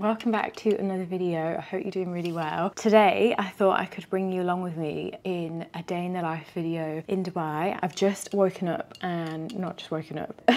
welcome back to another video. I hope you're doing really well. Today I thought I could bring you along with me in a day in the life video in Dubai. I've just woken up and not just woken up.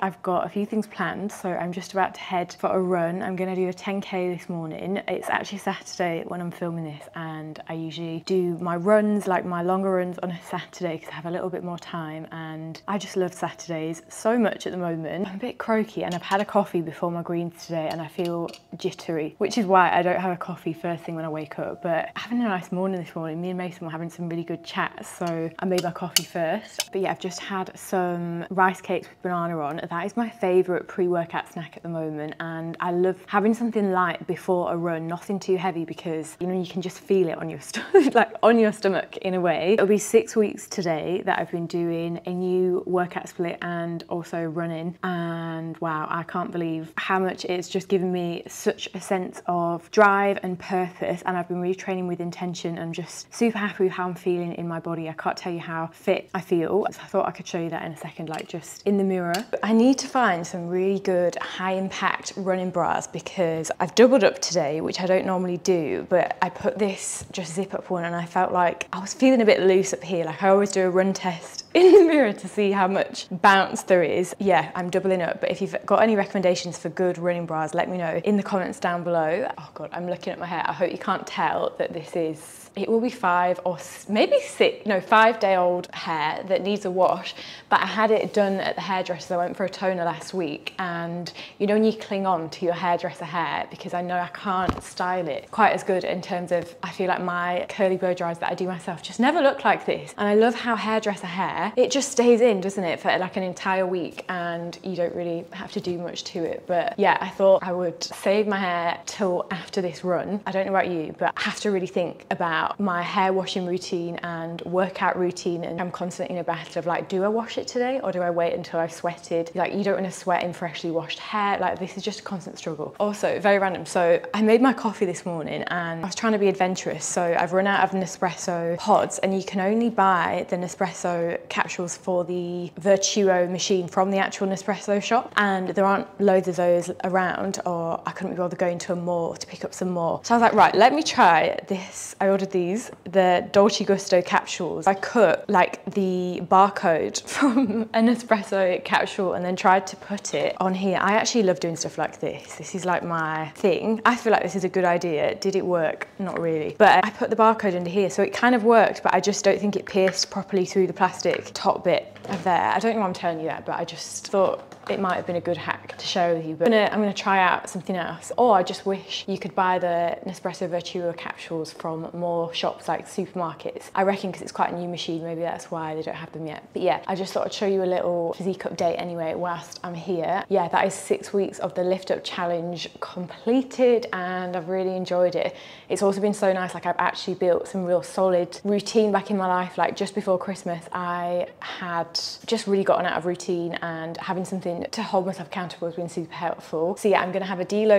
I've got a few things planned, so I'm just about to head for a run. I'm gonna do a 10K this morning. It's actually Saturday when I'm filming this, and I usually do my runs, like my longer runs, on a Saturday because I have a little bit more time, and I just love Saturdays so much at the moment. I'm a bit croaky and I've had a coffee before my greens today and I feel jittery, which is why I don't have a coffee first thing when I wake up, but having a nice morning this morning. Me and Mason were having some really good chats, so I made my coffee first. But yeah, I've just had some rice cakes with banana on. That is my favourite pre-workout snack at the moment, and I love having something light before a run, nothing too heavy, because you know you can just feel it on your stomach, like on your stomach in a way. It'll be 6 weeks today that I've been doing a new workout split and also running, and wow, I can't believe how much it's just given me such a sense of drive and purpose, and I've been really training with intention and just super happy with how I'm feeling in my body. I can't tell you how fit I feel. So I thought I could show you that in a second, like just in the mirror. I need to find some really good high impact running bras because I've doubled up today, which I don't normally do, but I put this just zip up one and I felt like I was feeling a bit loose up here. Like I always do a run test in the mirror to see how much bounce there is. Yeah, I'm doubling up, but if you've got any recommendations for good running bras, let me know in the comments down below. Oh God, I'm looking at my hair. I hope you can't tell that this is, it will be 5 or maybe 6, no, 5-day-old hair that needs a wash, but I had it done at the hairdresser. I went for a toner last week, and you know when you cling on to your hairdresser hair, because I know I can't style it quite as good in terms of, I feel like my curly blow dries that I do myself just never look like this, and I love how hairdresser hair, it just stays in, doesn't it, for like an entire week and you don't really have to do much to it. But yeah, I thought I would save my hair till after this run. I don't know about you, but I have to really think about my hair washing routine and workout routine, and I'm constantly in a battle of like, do I wash it today or do I wait until I've sweated? Like, you don't want to sweat in freshly washed hair. Like, this is just a constant struggle. Also, very random, so I made my coffee this morning and I was trying to be adventurous, so I've run out of Nespresso pods, and you can only buy the Nespresso capsules for the Vertuo machine from the actual Nespresso shop, and there aren't loads of those around, or I couldn't be bothered going to a mall to pick up some more. So I was like, right, let me try this. I ordered these, the Dolce Gusto capsules. I cut like the barcode from an Nespresso capsule and then tried to put it on here. I actually love doing stuff like this. This is like my thing. I feel like this is a good idea. Did it work? Not really. But I put the barcode under here, so it kind of worked, but I just don't think it pierced properly through the plastic top bit of there. I don't know why I'm telling you that, but I just thought it might have been a good hack to share with you. But I'm gonna try out something else. Or I just wish you could buy the Nespresso Vertuo capsules from more shops, like supermarkets. I reckon because it's quite a new machine, maybe that's why they don't have them yet. But yeah, I just thought I'd show you a little physique update anyway whilst I'm here. Yeah, that is 6 weeks of the lift up challenge completed, and I've really enjoyed it. It's also been so nice, like I've actually built some real solid routine back in my life. Like just before Christmas, I had just really gotten out of routine, and having something to hold myself accountable has been super helpful. So yeah, I'm gonna have a deload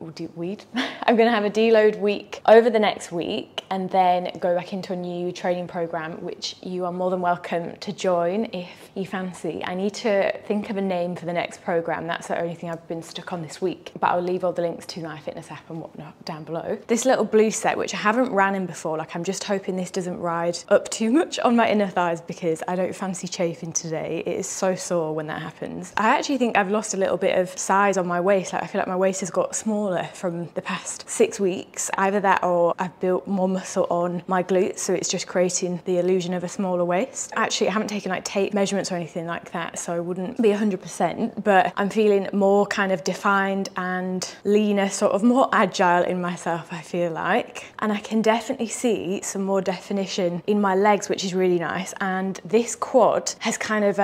I'm gonna have a deload week over the next week, and then go back into a new training program, which you are more than welcome to join if you fancy. I need to think of a name for the next program. That's the only thing I've been stuck on this week, but I'll leave all the links to my fitness app and whatnot down below. This little blue set, which I haven't ran in before, like I'm just hoping this doesn't ride up too much on my inner thighs because I don't fancy chafing today. It is so sore when that happens. I actually think I've lost a little bit of size on my waist. Like I feel like my waist has got smaller from the past 6 weeks. Either that or I've built more muscle on my glutes, so it's just creating the illusion of a smaller waist. Actually, I haven't taken like tape measurements or anything like that, so I wouldn't be 100%, but I'm feeling more kind of defined and leaner, sort of more agile in myself, I feel like. And I can definitely see some more definition in my legs, which is really nice. And this quad has kind of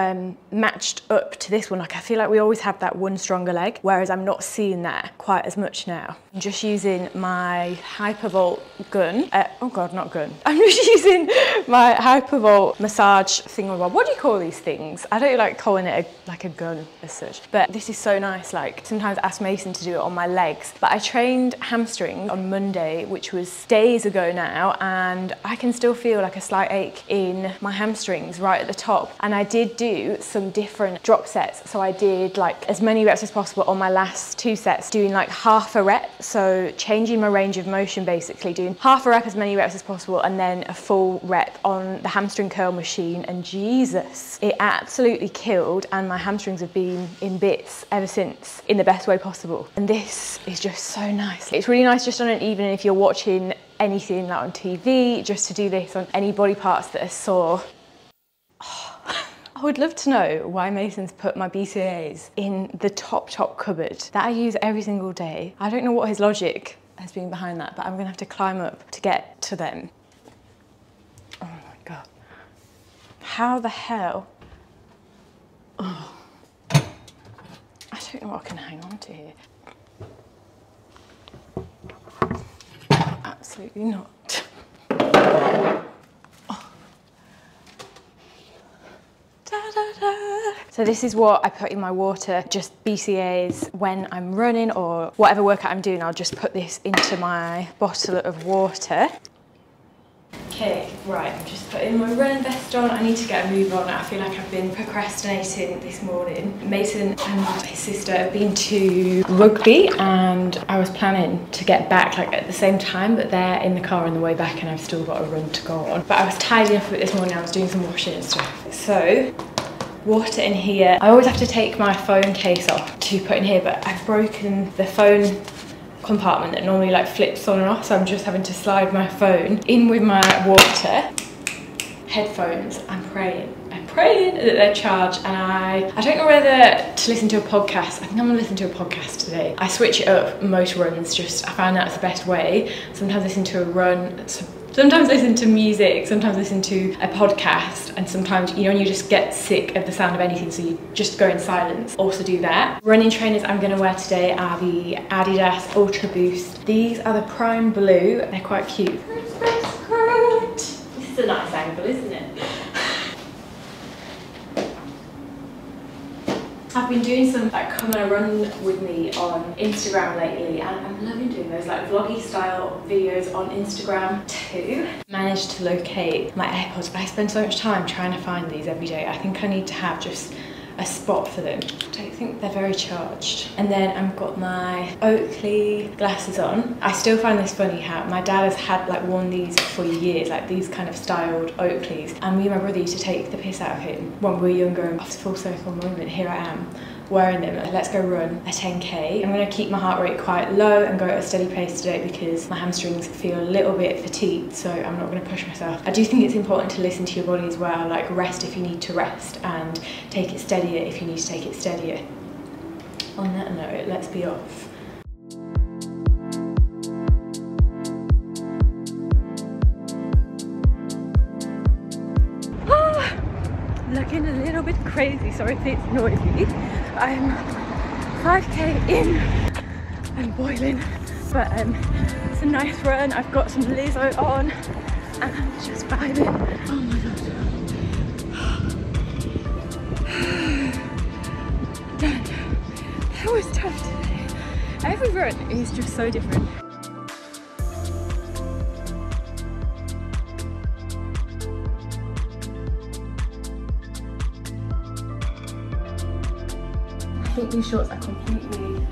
matched up to this one. Like I feel like we always have that one stronger leg, whereas I'm not seeing that quite as much now. I'm just using my Hypervolt gun. set. Oh God, not good. I'm just using my Hypervolt massage thingamabobwhat do you call these things? I don't like calling it like a gun as such, but this is so nice. Like sometimes I ask Mason to do it on my legs, but I trained hamstring on Monday, which was days ago now, and I can still feel like a slight ache in my hamstrings right at the top. And I did do some different drop sets. So I did like as many reps as possible on my last two sets, doing like half a rep. So changing my range of motion, basically doing half a rep, as many reps as possible, and then a full rep on the hamstring curl machine. And Jesus, it absolutely killed, and my hamstrings have been in bits ever since, in the best way possible. And this is just so nice. It's really nice just on an evening if you're watching anything like on TV, just to do this on any body parts that are sore. Oh. I would love to know why Mason's put my BCAAs in the top cupboard that I use every single day. I don't know what his logic has been behind that, but I'm gonna have to climb up to get to them. Oh my God. How the hell? Oh. I don't know what I can hang on to here. Absolutely not. Oh. Da, da, da. So this is what I put in my water, just BCAAs when I'm running or whatever workout I'm doing. I'll just put this into my bottle of water. Okay, right, I'm just putting my running vest on. I need to get a move on. I feel like I've been procrastinating this morning. Mason and his sister have been to rugby, and I was planning to get back like at the same time, but they're in the car on the way back and I've still got a run to go on. But I was tidying up a bit this morning. I was doing some washing and stuff. So, water in here. I always have to take my phone case off to put in here, but I've broken the phone compartment that normally like flips on and off, so I'm just having to slide my phone in with my water. Headphones, I'm praying that they're charged, and I don't know whether to listen to a podcast. I think I'm gonna listen to a podcast today. I switch it up most runs, just I find that's the best way. Sometimes listen to a run, sometimes listen to music, sometimes listen to a podcast, and sometimes, you know, when you just get sick of the sound of anything, so you just go in silence. Also do that. Running trainers I'm gonna wear today are the Adidas Ultra Boost. These are the prime blue. They're quite cute. This is a nice angle, isn't it? I've been doing some like come and run with me on Instagram lately, and I'm loving doing those like vloggy style videos on Instagram too. Managed to locate my AirPods, but I spend so much time trying to find these every day. I think I need to have just a spot for them. I don't think they're very charged. And then I've got my Oakley glasses on. I still find this funny how my dad has had like worn these for years, like these kind of styled Oakleys. And me and my brother used to take the piss out of him when we were younger. It's a full circle moment, here I am wearing them. Let's go run a 10K. I'm gonna keep my heart rate quite low and go at a steady pace today because my hamstrings feel a little bit fatigued, so I'm not gonna push myself. I do think it's important to listen to your body as well, like rest if you need to rest and take it steadier if you need to take it steadier. On that note, let's be off. Looking a little bit crazy, sorry if it's noisy. I'm 5k in, I'm boiling, but it's a nice run. I've got some Lizzo on and I'm just vibing. Oh my God. Done. That was tough today. Every run is just so different. I think these shorts are completely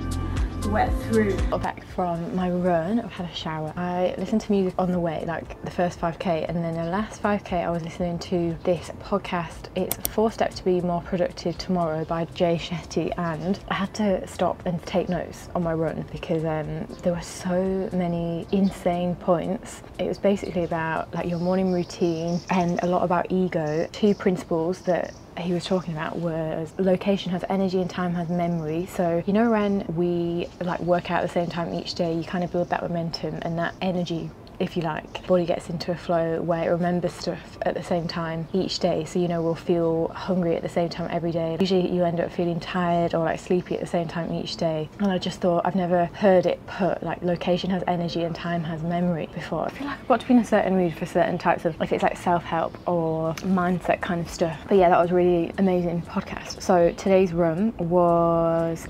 wet through. Got back from my run, I've had a shower. I listened to music on the way, like the first 5k, and then the last 5k I was listening to this podcast. It's 4 Steps to Be More Productive Tomorrow by Jay Shetty, and I had to stop and take notes on my run because there were so many insane points. It was basically about like your morning routine and a lot about ego. Two principles that he was talking about was location has energy and time has memory. So you know when we like work out at the same time each day, you kind of build that momentum and that energy if you like. Body gets into a flow where it remembers stuff at the same time each day, so you know we'll feel hungry at the same time every day. Usually you end up feeling tired or like sleepy at the same time each day, and I just thought, I've never heard it put like location has energy and time has memory before. I feel like I've got to be in a certain mood for certain types of, if it's like self-help or mindset kind of stuff. But yeah, that was really amazing podcast. So today's run was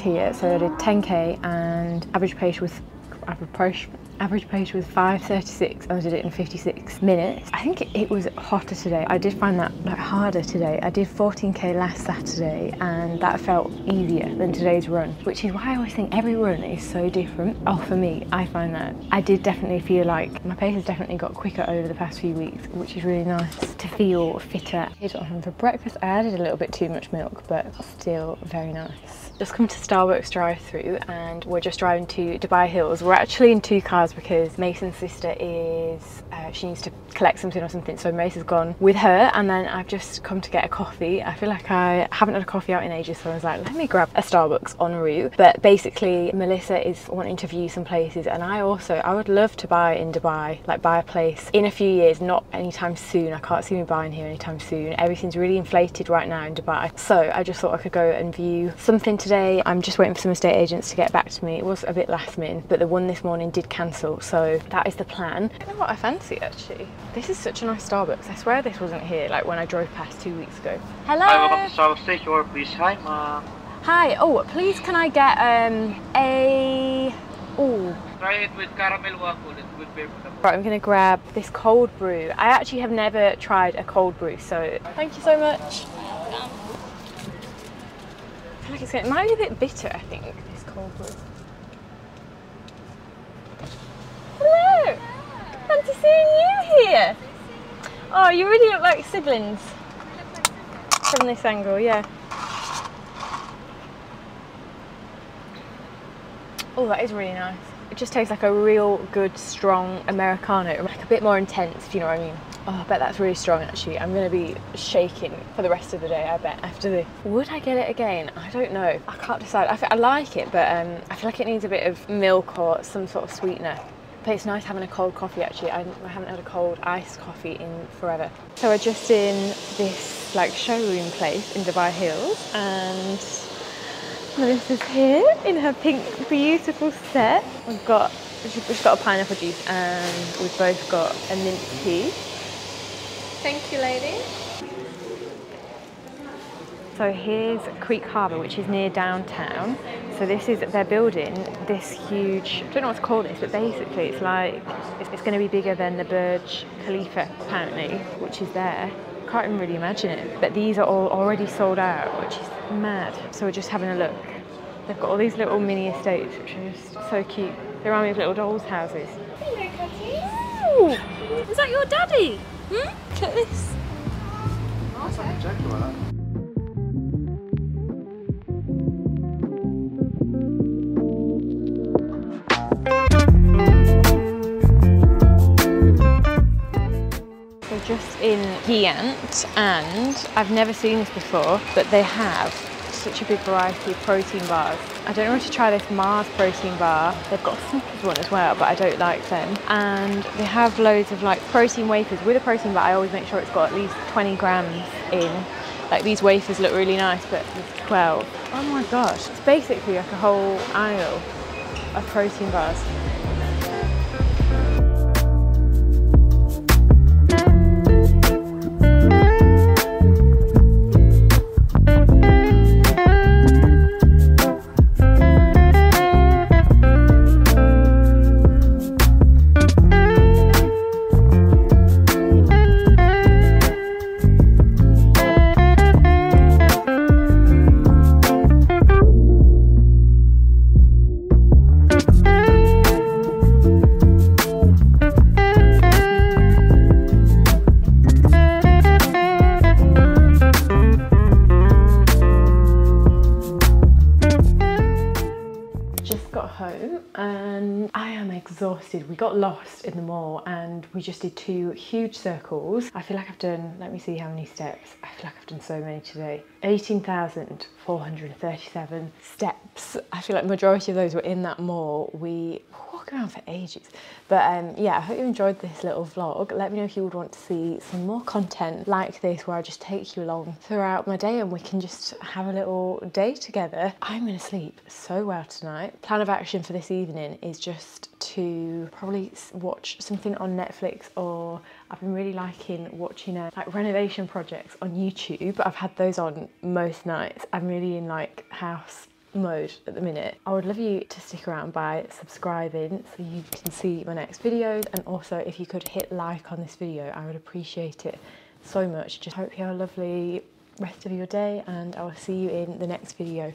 here, so I did 10k and average pace was 5:36 and I did it in 56 minutes. I think it was hotter today. I did find that like harder today. I did 14k last Saturday and that felt easier than today's run, which is why I always think every run is so different. Oh, for me, I find that I did definitely feel like my pace has definitely got quicker over the past few weeks, which is really nice to feel fitter. Here's what I'm having for breakfast. I added a little bit too much milk, but still very nice. Just come to Starbucks drive-through and we're just driving to Dubai Hills. We're actually in two cars because Mason's sister is she needs to collect something or something, so Mason's gone with her, and then I've just come to get a coffee. I feel like I haven't had a coffee out in ages, so I was like, let me grab a Starbucks en route. But basically Melissa is wanting to view some places, and I would love to buy in Dubai, like buy a place in a few years, not anytime soon. I can't see me buying here anytime soon. Everything's really inflated right now in Dubai, so I just thought I could go and view something today. I'm just waiting for some estate agents to get back to me. It was a bit last minute, but the one this morning did cancel, so that is the plan. I don't know what I fancy actually. This is such a nice Starbucks. I swear this wasn't here like when I drove past 2 weeks ago. Hello. Hi, welcome to Starbucks. Take your please. Hi, ma'am. Hi. Oh, please can I get a... Oh. Try it with caramel waffle. It's good beer. Right, I'm gonna grab this cold brew. I actually have never tried a cold brew, so thank you so much. I feel like it might be a bit bitter, I think, this cold brew. Hello! Fancy seeing you here! Oh, you really look like siblings. From this angle, yeah. Oh, that is really nice. It just tastes like a real good, strong Americano. Like a bit more intense, if you know what I mean. Oh, I bet that's really strong actually. I'm going to be shaking for the rest of the day, I bet, after this. Would I get it again? I don't know. I can't decide. I like it, but I feel like it needs a bit of milk or some sort of sweetener. But it's nice having a cold coffee actually. I haven't had a cold iced coffee in forever. So we're just in this like showroom place in Dubai Hills, and Melissa's here in her pink beautiful set. We've just got a pineapple juice and we've both got a mint tea. Thank you, lady. So here's Creek Harbour, which is near downtown. So this is, they're building this huge, I don't know what to call this, but basically it's like, it's going to be bigger than the Burj Khalifa, apparently, which is there. Can't even really imagine it. But these are all already sold out, which is mad. So we're just having a look. They've got all these little mini estates, which are just so cute. They remind me of little dolls' houses. Hello, Catty. Is that your daddy? Hmm? Look at this. That's like a jaguar. Just in Giant, and I've never seen this before, but they have such a big variety of protein bars. I don't know where to try this Mars protein bar. They've got a Snickers one as well, but I don't like them. And they have loads of like protein wafers. With a protein bar, I always make sure it's got at least 20 grams in. Like these wafers look really nice, but it's 12. Oh my gosh, it's basically like a whole aisle of protein bars. home and I am exhausted. We got lost in the mall and we just did two huge circles. I feel like I've done, let me see how many steps. I feel like I've done so many today. 18,437 steps. I feel like majority of those were in that mall. We walk around for ages. But yeah, I hope you enjoyed this little vlog. Let me know if you would want to see some more content like this where I just take you along throughout my day and we can just have a little day together. I'm gonna sleep so well tonight. Plan of action for this evening is just to probably watch something on Netflix, or I've been really liking watching like renovation projects on YouTube. I've had those on most nights. I'm really in like house mode at the minute. I would love you to stick around by subscribing so you can see my next videos, and also if you could hit like on this video, I would appreciate it so much. Just hope you have a lovely rest of your day and I will see you in the next video.